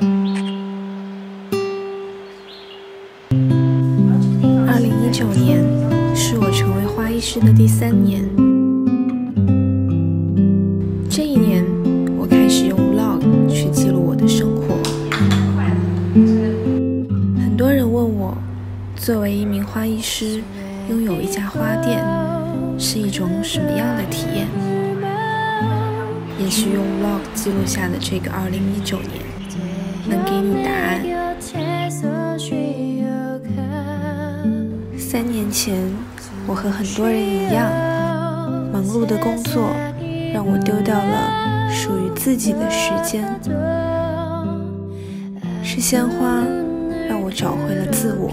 2019年是我成为花艺师的第3年，这一年我开始用 vlog 去记录我的生活。很多人问我，作为一名花艺师，拥有一家花店是一种什么样的体验？也许用 vlog 记录下的这个2019年，能给你答案。 3年前，我和很多人一样，忙碌的工作让我丢掉了属于自己的时间。是鲜花让我找回了自我。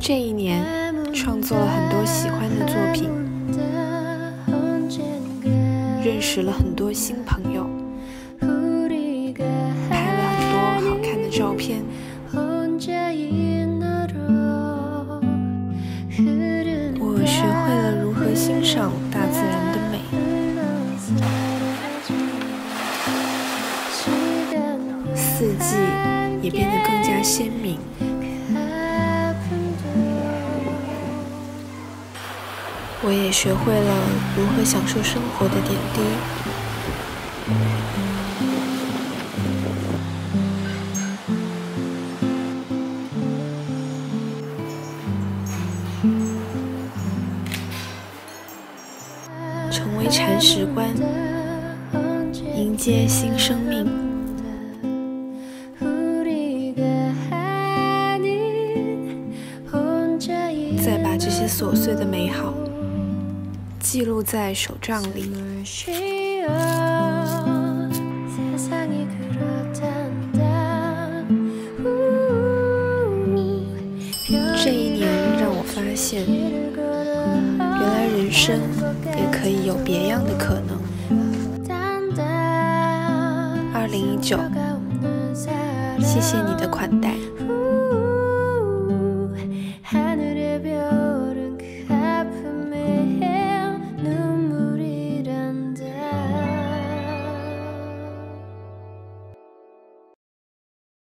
这一年，创作了很多喜欢的作品，认识了很多新朋友，拍了很多好看的照片。 我学会了如何欣赏大自然的美。四季也变得更加鲜明。我也学会了如何享受生活的点滴。 成为铲屎官，迎接新生命。再把这些琐碎的美好记录在手账里。这一年让我发现。 原来人生也可以有别样的可能。2019，谢谢你的款待。